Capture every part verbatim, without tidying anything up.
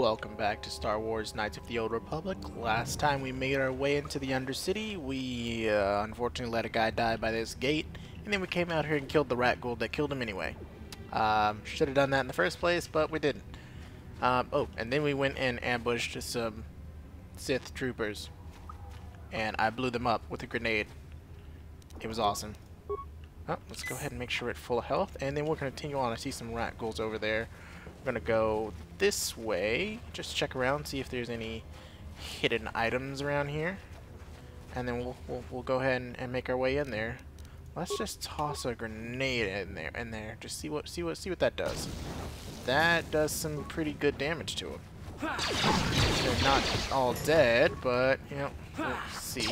Welcome back to Star Wars Knights of the Old Republic. Last time we made our way into the Undercity, we uh, unfortunately let a guy die by this gate, and then we came out here and killed the Rakghoul that killed him anyway. Um, should have done that in the first place, but we didn't. Um, oh, and then we went and ambushed some Sith troopers, and I blew them up with a grenade. It was awesome. Oh, let's go ahead and make sure we're at full health, and then we're going to continue on. I see some Rakghouls over there. We're going to go this way, just check around, see if there's any hidden items around here, and then we'll, we'll, we'll go ahead and, and make our way in there. Let's just toss a grenade in there, in there, just see what, see what, see what that does. That does some pretty good damage to them. They're not all dead, but, you know, we'll see.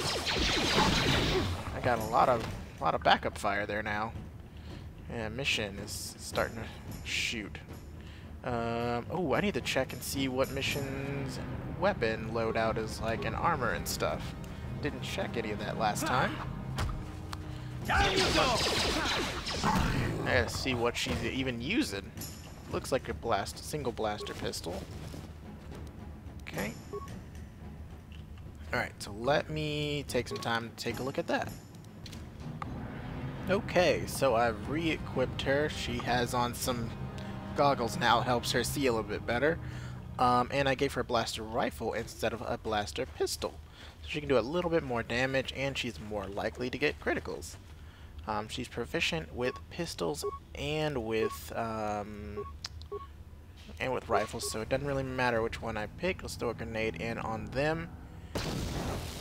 I got a lot of, a lot of backup fire there now. Yeah, mission is starting to shoot. Um, oh, I need to check and see what mission's weapon loadout is like, and armor and stuff. Didn't check any of that last time. I gotta see what she's even using. Looks like a blast, single blaster pistol. Okay. Alright, so let me take some time to take a look at that. Okay, so I've re-equipped her. She has on some goggles now, helps her see a little bit better, um, and I gave her a blaster rifle instead of a blaster pistol, so she can do a little bit more damage and she's more likely to get criticals. Um, she's proficient with pistols and with um, and with rifles, so it doesn't really matter which one I pick. Let's throw a grenade in on them.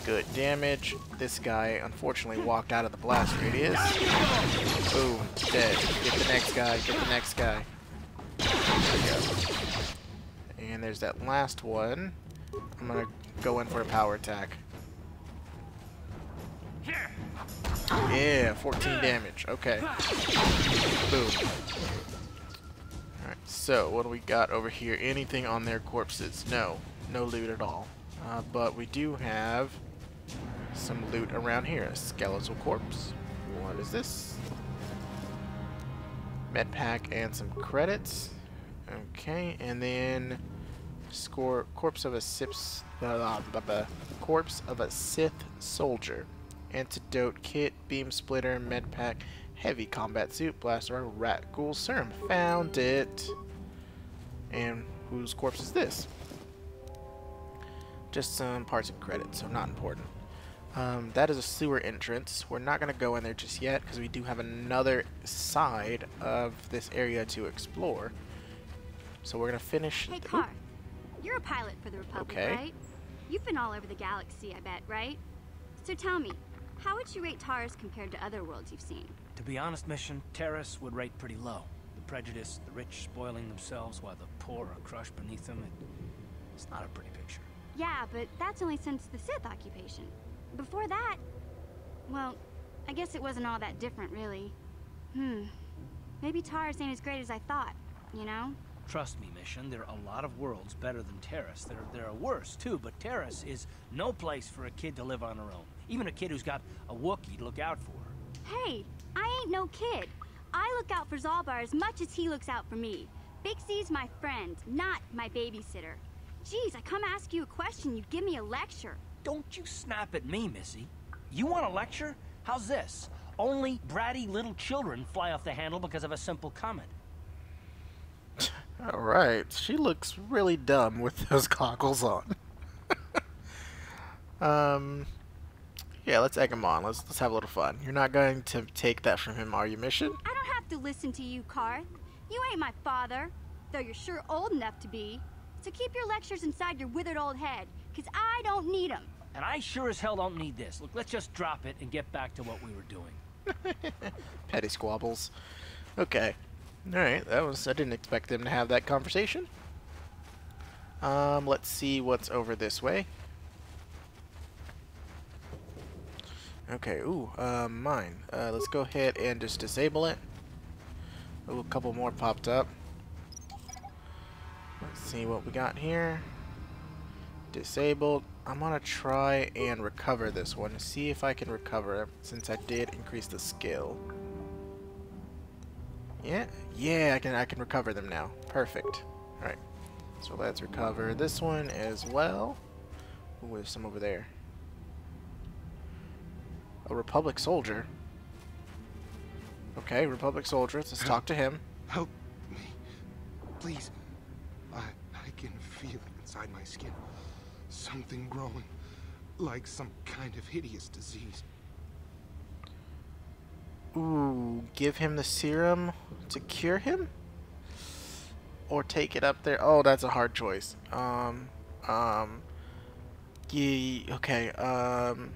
Good damage. This guy unfortunately walked out of the blast radius. Boom, dead. Get the next guy. Get the next guy. And there's that last one. I'm gonna go in for a power attack. Yeah, fourteen damage. Okay. Boom. Alright, so what do we got over here? Anything on their corpses? No. No loot at all. Uh, but we do have some loot around here. A skeletal corpse. What is this? Med pack and some credits. Okay, and then score corpse of a Sith, blah, blah, blah, corpse of a Sith soldier, antidote kit, beam splitter, med pack, heavy combat suit, blaster, Rakghoul serum. Found it. And whose corpse is this? Just some parts of credits, so not important. Um, that is a sewer entrance. We're not gonna go in there just yet because we do have another side of this area to explore. So we're gonna finish. Hey, Car, you're a pilot for the Republic, okay. Right? You've been all over the galaxy, I bet, right? So tell me, how would you rate Taris compared to other worlds you've seen? To be honest, Mission, Taris would rate pretty low. The prejudice, the rich spoiling themselves while the poor are crushed beneath them. It, it's not a pretty picture. Yeah, but that's only since the Sith occupation. Before that, well, I guess it wasn't all that different, really. Hmm. Maybe Taris ain't as great as I thought. You know. Trust me, Mission, there are a lot of worlds better than Taris. There, there are worse, too, but Taris is no place for a kid to live on her own. Even a kid who's got a Wookiee to look out for her. Hey, I ain't no kid. I look out for Zalbar as much as he looks out for me. Big C's my friend, not my babysitter. Jeez, I come ask you a question, you give me a lecture. Don't you snap at me, Missy. You want a lecture? How's this? Only bratty little children fly off the handle because of a simple comment. Alright, she looks really dumb with those goggles on. um, yeah, let's egg him on. Let's, let's have a little fun. You're not going to take that from him, are you, Mission? I don't have to listen to you, Karth. You ain't my father, though you're sure old enough to be. So keep your lectures inside your withered old head, because I don't need them. And I sure as hell don't need this. Look, let's just drop it and get back to what we were doing. Petty squabbles. Okay. Alright, that was, I didn't expect them to have that conversation. Um, let's see what's over this way. Okay, ooh, uh, mine. Uh, let's go ahead and just disable it. Ooh, a couple more popped up. Let's see what we got here. Disabled. I'm gonna try and recover this one to see if I can recover it, since I did increase the skill. Yeah, yeah, I can I can recover them now. Perfect. Alright. So let's recover this one as well. Ooh, there's some over there. A Republic soldier. Okay, Republic soldier. Let's help, talk to him. Help me, please. I, I can feel it inside my skin. Something growing, like some kind of hideous disease. Ooh, give him the serum to cure him? Or take it up there? Oh, that's a hard choice. Um, um, ye, okay, um,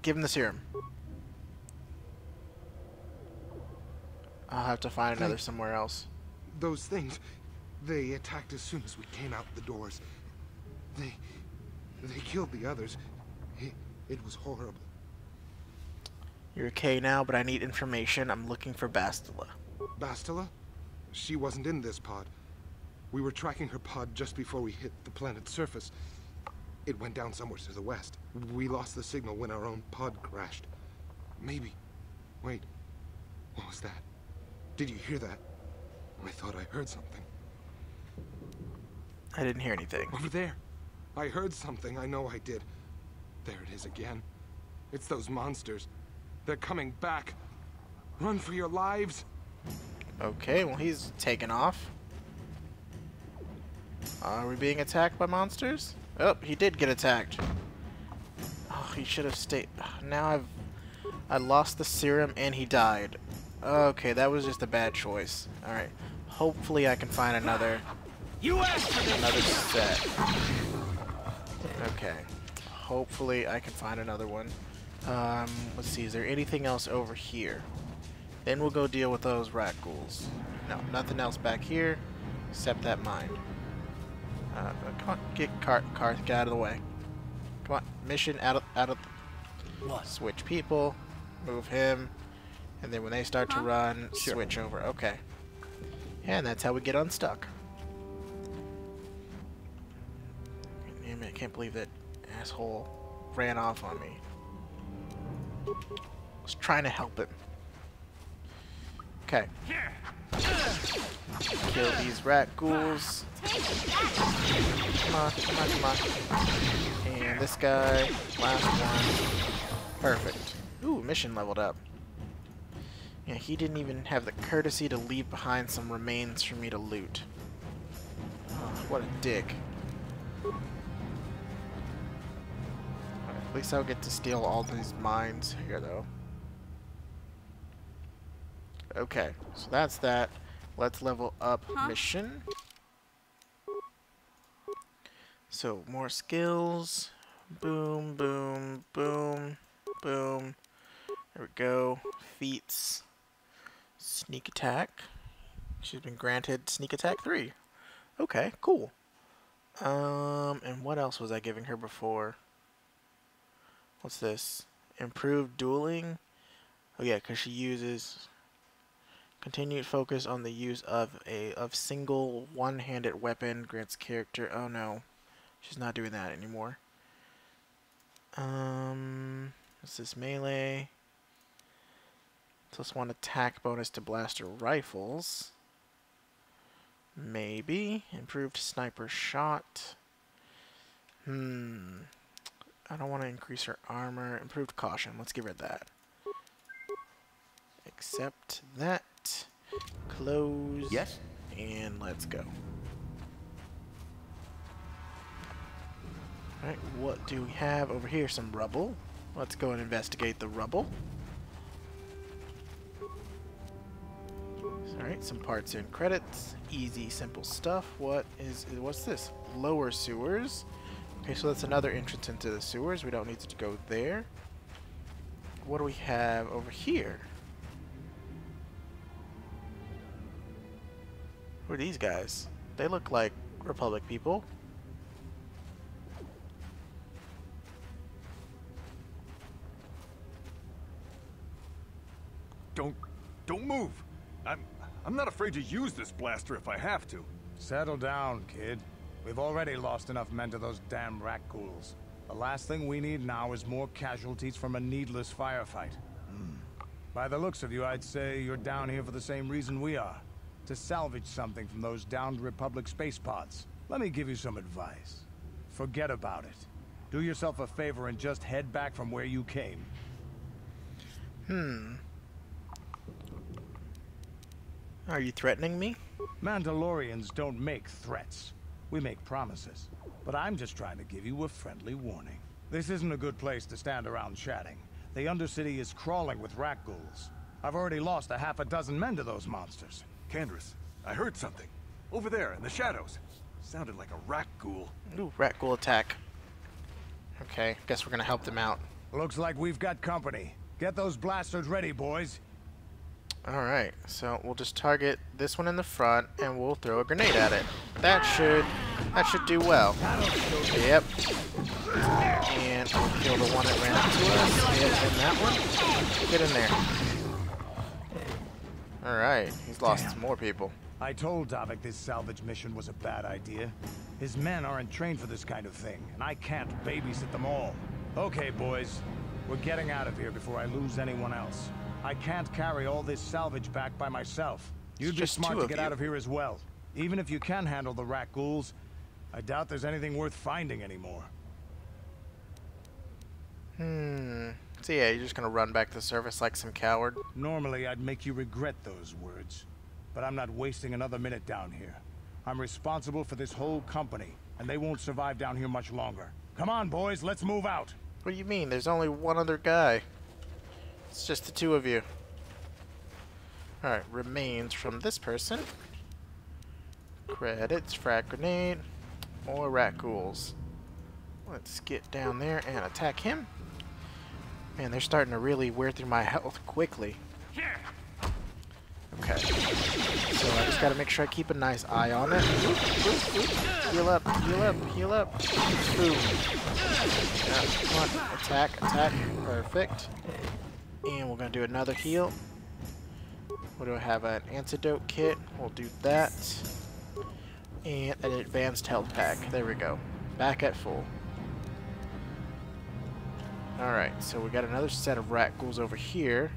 give him the serum. I'll have to find another somewhere else. Those things, they attacked as soon as we came out the doors. They, they killed the others. It, it was horrible. You're okay now, but I need information. I'm looking for Bastila. Bastila? She wasn't in this pod. We were tracking her pod just before we hit the planet's surface. It went down somewhere to the west. We lost the signal when our own pod crashed. Maybe. Wait. What was that? Did you hear that? I thought I heard something. I didn't hear anything. Over there. I heard something. I know I did. There it is again. It's those monsters. They're coming back. Run for your lives. Okay, well, he's taken off. Are we being attacked by monsters? Oh, he did get attacked. Oh, he should have stayed. Now I've... I lost the serum and he died. Okay, that was just a bad choice. Alright, hopefully I can find another... You asked for this. Another set. Okay. Hopefully I can find another one. Um, let's see, is there anything else over here? Then we'll go deal with those Rakghouls. No, nothing else back here, except that mine. Uh, come on, get Karth, Karth, get out of the way. Come on, mission out of, out of. What? Switch people, move him, and then when they start to run, sure. Switch over. Okay. And that's how we get unstuck. Damn it! I can't believe that asshole ran off on me. I was trying to help him. Okay. Kill these Rakghouls. Come on, come on, come on. And this guy. Last one. Perfect. Ooh, mission leveled up. Yeah, he didn't even have the courtesy to leave behind some remains for me to loot. Oh, what a dick. At least I'll get to steal all these mines here, though. Okay, so that's that. Let's level up huh? mission. So, more skills. Boom, boom, boom, boom. There we go. Feats. Sneak attack. She's been granted sneak attack three. Okay, cool. Um, and what else was I giving her before? What's this? Improved dueling? Oh yeah, because she uses continued focus on the use of a of single one-handed weapon grants character. Oh no, she's not doing that anymore. Um, what's this? Melee plus one attack bonus to blaster rifles. Maybe improved sniper shot. Hmm. I don't want to increase her armor. Improved caution. Let's get rid of that. Accept that. Close. Yes. And let's go. Alright, what do we have over here? Some rubble. Let's go and investigate the rubble. Alright, some parts and credits. Easy, simple stuff. What is... what's this? Lower sewers. Okay, so that's another entrance into the sewers. We don't need to go there. What do we have over here? Who are these guys? They look like Republic people. Don't, don't move. I'm, I'm not afraid to use this blaster if I have to. Settle down, kid. We've already lost enough men to those damn Rakghouls. The last thing we need now is more casualties from a needless firefight. Mm. By the looks of you, I'd say you're down here for the same reason we are. to salvage something from those downed Republic space pods. Let me give you some advice. Forget about it. Do yourself a favor and just head back from where you came. Hmm. Are you threatening me? Mandalorians don't make threats. We make promises. But I'm just trying to give you a friendly warning. This isn't a good place to stand around chatting. The Undercity is crawling with Rakghouls. I've already lost a half a dozen men to those monsters. Kendris, I heard something. Over there in the shadows. Sounded like a Rakghoul. Ooh, Rakghoul attack. Okay, guess we're gonna help them out. Looks like we've got company. Get those blasters ready, boys. Alright, so we'll just target this one in the front and we'll throw a grenade at it. That should that should do well. Yep. And I'll kill the one that ran up to us. Get in that one. Get in there. Alright, he's lost some more people. I told Davik this salvage mission was a bad idea. His men aren't trained for this kind of thing, and I can't babysit them all. Okay, boys. We're getting out of here before I lose anyone else. I can't carry all this salvage back by myself. You'd be smart to get out of here as well. Even if you can handle the Rakghouls, I doubt there's anything worth finding anymore. Hmm. So yeah, you're just gonna run back to the surface like some coward? Normally I'd make you regret those words, but I'm not wasting another minute down here. I'm responsible for this whole company, and they won't survive down here much longer. Come on, boys, let's move out. What do you mean? There's only one other guy. It's just the two of you. Alright, remains from this person. Credits, frag grenade, or Rakghouls. Let's get down there and attack him. Man, they're starting to really wear through my health quickly. Okay. So I just gotta make sure I keep a nice eye on it. Heal up, heal up, heal up. Boom. Yeah, come on, attack, attack. Perfect. And we're going to do another heal. What do I have? An antidote kit. We'll do that. And an advanced health pack. There we go. Back at full. Alright, so we got another set of Rakghouls over here.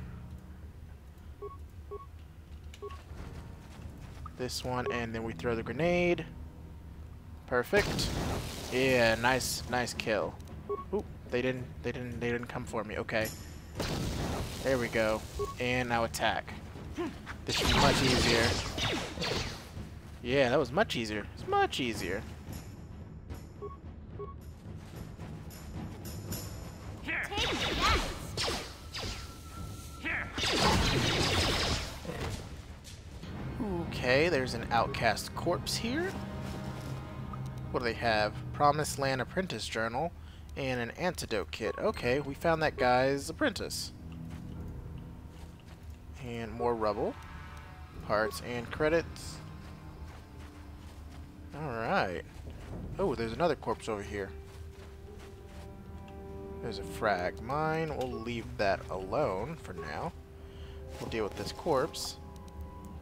This one, and then we throw the grenade. Perfect. Yeah, nice, nice kill. Oop, they didn't, they didn't, they didn't come for me. Okay. There we go. And now attack. This should be much easier. Yeah, that was much easier. It's much easier. Okay, there's an outcast corpse here. What do they have? Promised Land Apprentice Journal and an antidote kit. Okay, we found that guy's apprentice. And more rubble, parts, and credits. Alright. Oh, there's another corpse over here. There's a frag mine. We'll leave that alone for now. We'll deal with this corpse.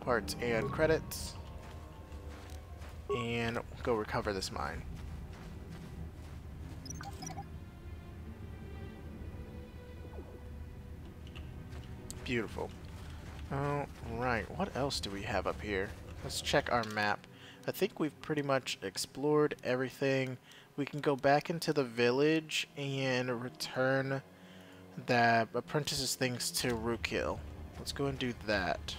Parts and credits. And go recover this mine. Beautiful. Alright, what else do we have up here? Let's check our map. I think we've pretty much explored everything. We can go back into the village and return the apprentice's things to Rukil. Let's go and do that.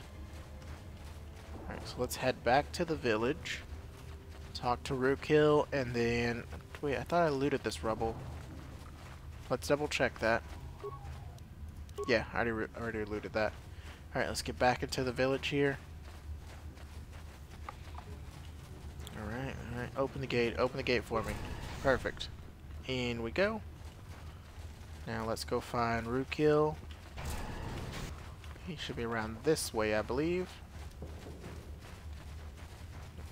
Alright, so let's head back to the village. Talk to Rukil, and then... Wait, I thought I looted this rubble. Let's double check that. Yeah, I already, already looted that. Alright, let's get back into the village here. Alright, alright. Open the gate. Open the gate for me. Perfect. In we go. Now let's go find Rukil. He should be around this way, I believe.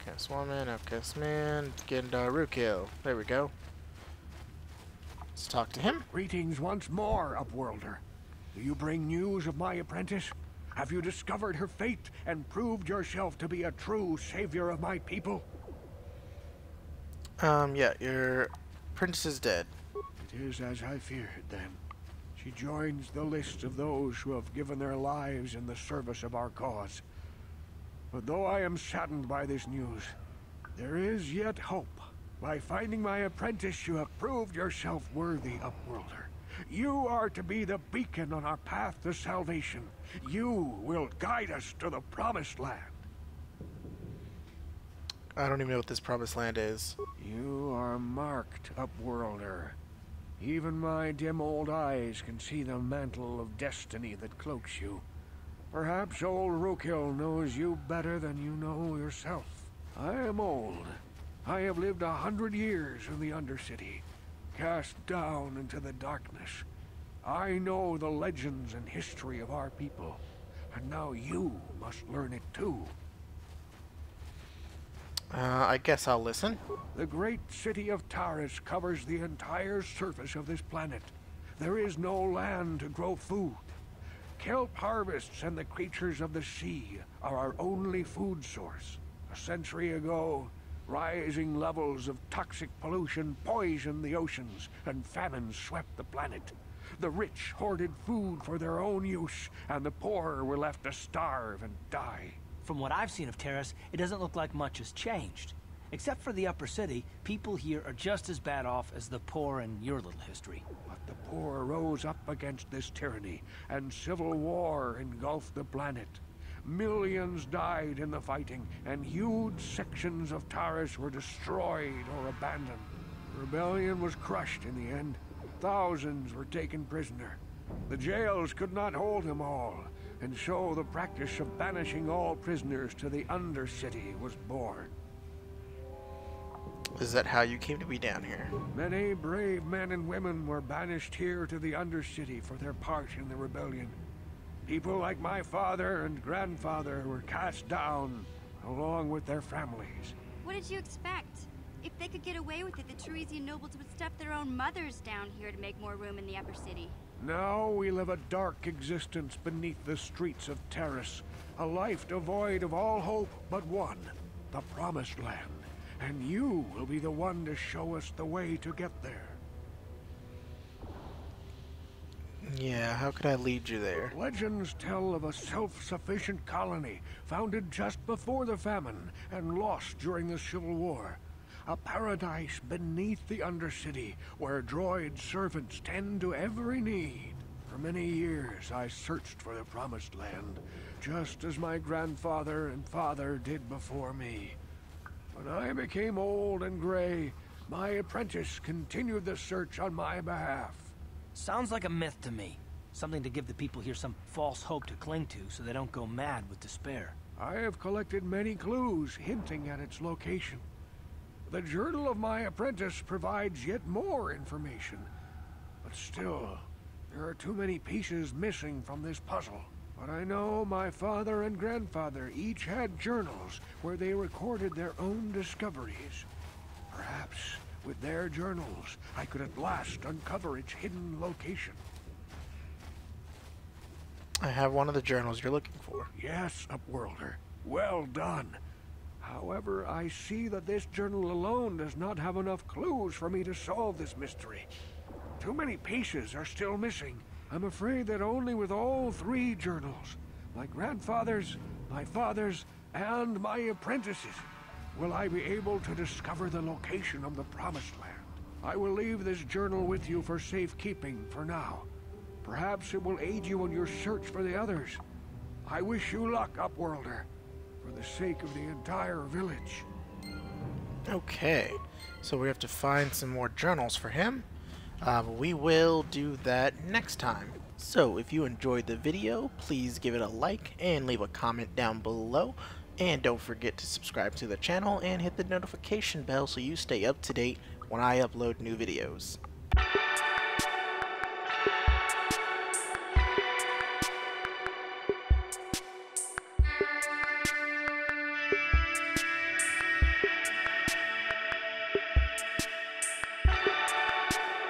Outcast woman, outcast man, Gendar Rukil. There we go. Let's talk to him. Greetings once more, Upworlder. Do you bring news of my apprentice? Have you discovered her fate and proved yourself to be a true savior of my people? Um, yeah, your apprentice is dead. It is as I feared, then. She joins the list of those who have given their lives in the service of our cause. But though I am saddened by this news, there is yet hope. By finding my apprentice, you have proved yourself worthy, Upworlder. You are to be the beacon on our path to salvation. You will guide us to the Promised Land. I don't even know what this Promised Land is. You are marked, Upworlder. Even my dim old eyes can see the mantle of destiny that cloaks you. Perhaps old Rukil knows you better than you know yourself. I am old. I have lived a hundred years in the Undercity, cast down into the darkness. I know the legends and history of our people, and now you must learn it too. Uh, I guess I'll listen. The great city of Taris covers the entire surface of this planet. There is no land to grow food. Kelp harvests and the creatures of the sea are our only food source. A century ago, rising levels of toxic pollution poisoned the oceans, and famine swept the planet. The rich hoarded food for their own use, and the poor were left to starve and die. From what I've seen of Taris, it doesn't look like much has changed. Except for the upper city, people here are just as bad off as the poor in your little history. But the poor rose up against this tyranny, and civil war engulfed the planet. Millions died in the fighting, and huge sections of Taris were destroyed or abandoned. Rebellion was crushed in the end. Thousands were taken prisoner. The jails could not hold them all. And so the practice of banishing all prisoners to the Undercity was born. Is that how you came to be down here? Many brave men and women were banished here to the Undercity for their part in the rebellion. People like my father and grandfather were cast down, along with their families. What did you expect? If they could get away with it, the Tarisian nobles would stuff their own mothers down here to make more room in the upper city. Now we live a dark existence beneath the streets of Taris, a life devoid of all hope but one, the Promised Land. And you will be the one to show us the way to get there. Yeah, how could I lead you there? Legends tell of a self-sufficient colony founded just before the famine and lost during the Civil War. A paradise beneath the Undercity, where droid servants tend to every need. For many years, I searched for the Promised Land, just as my grandfather and father did before me. When I became old and gray, my apprentice continued the search on my behalf. Sounds like a myth to me. Something to give the people here some false hope to cling to, so they don't go mad with despair. I have collected many clues hinting at its location. The journal of my apprentice provides yet more information. But still, there are too many pieces missing from this puzzle. But I know my father and grandfather each had journals where they recorded their own discoveries. Perhaps with their journals, I could at last uncover its hidden location. I have one of the journals you're looking for. Yes, Upworlder. Well done. However, I see that this journal alone does not have enough clues for me to solve this mystery. Too many pieces are still missing. I'm afraid that only with all three journals, my grandfather's, my father's, and my apprentice's, will I be able to discover the location of the Promised Land. I will leave this journal with you for safekeeping for now. Perhaps it will aid you in your search for the others. I wish you luck, Upworlder. For the sake of the entire village. Okay, so we have to find some more journals for him. Uh, we will do that next time. So if you enjoyed the video, please give it a like and leave a comment down below. And don't forget to subscribe to the channel and hit the notification bell so you stay up to date when I upload new videos.